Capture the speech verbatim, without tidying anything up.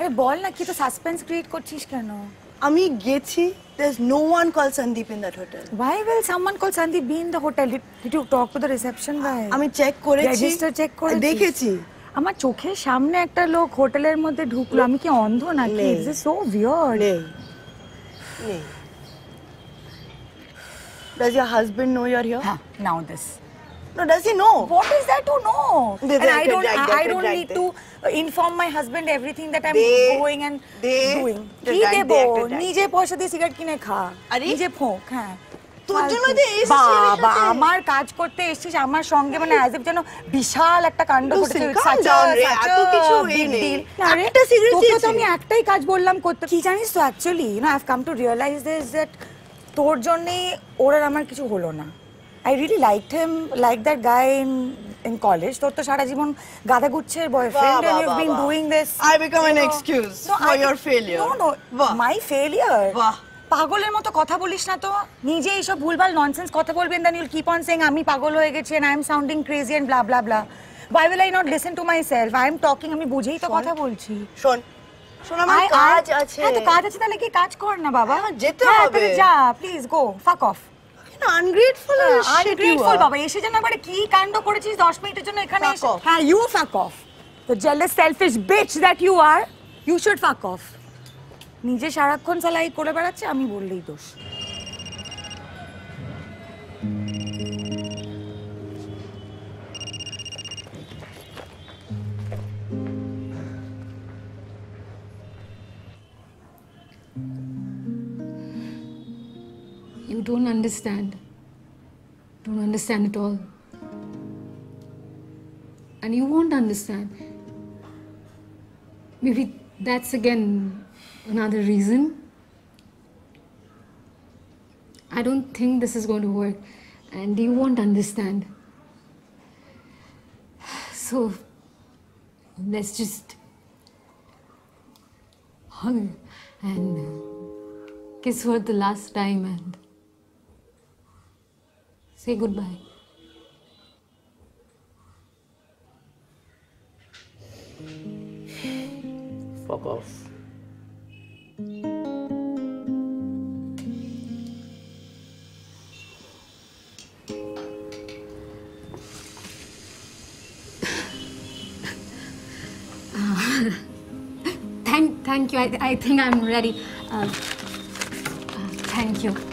अरे बॉल ना की तो सस्पेंस क्रिएट कोशिश करना हो। अमी गेची, there's no one called Sandeep in that hotel. Why will someone called Sandeep be in the hotel? Did, did you talk to the reception guy? अमी check कोरेची, register check कोरेची, देखेची। अमार चोखे सामने एक टर लोग होटलेर में दे ढूँक लामी क्या ऑन्धो ना कि this is so weird. नहीं, नहीं। Does your husband know you're here? Huh, now this. No, does he know? What is there to know? They, and I don't, I, I don't need to inform my husband everything that I'm they, going and they, doing. He de bo, nije posho de cigarette kine kha, nije phok kha. তোর জন্য যে এই বাবা আমার কাজ করতে এসেছিস আমার সঙ্গে মানে as if যেন বিশাল একটা কাণ্ড ঘটেছে সাজা এত কিছু এই ডিল একটা সিগারেট তো তো আমি একটাই কাজ বললাম করতে কি জানিস তো actually you know I have come to realise this that তোর জন্য ওর আর আমার কিছু হলো না I really liked him like that guy in in college তোর তো সারা জীবন গাধা গুচ্ছের boyfriend and you have been doing this I become an excuse for your failure no no my failure বাহ पागल में तो कथा बोलिस ना तो निजे ये सब भूलभाल नॉनसेंस कथा बोल बेन then you will keep on saying आमी पागल हो गेছি and I am sounding crazy and blah blah blah why will I not listen to myself I am talking आमी बुझेই তো কথা বলছি শুন শুন আমার কাজ আছে হ্যাঁ তো কাজ আছে তাহলে কি কাজ কর না বাবা যেতে হবে তুই যা প্লিজ গো ফাক অফ না আনগ্রেটফুল আনগ্রেটফুল বাবা এসে জানা করে কি কাণ্ড করেছিস দশ মিনিটের জন্য এখানে হ্যাঁ you fuck off the jealous selfish bitch that you are you should fuck off निजे साराक्षण सालाई करे बेड़ाच्छे आमी बोललेई दोष You don't understand. Don't understand at all. And you won't understand. Maybe that's again another reason. I don't think this is going to work and you won't understand. So let's just hug and kiss for the last time and say goodbye. Fuck off. Thank you. I, I think I'm ready. Uh, uh, thank you.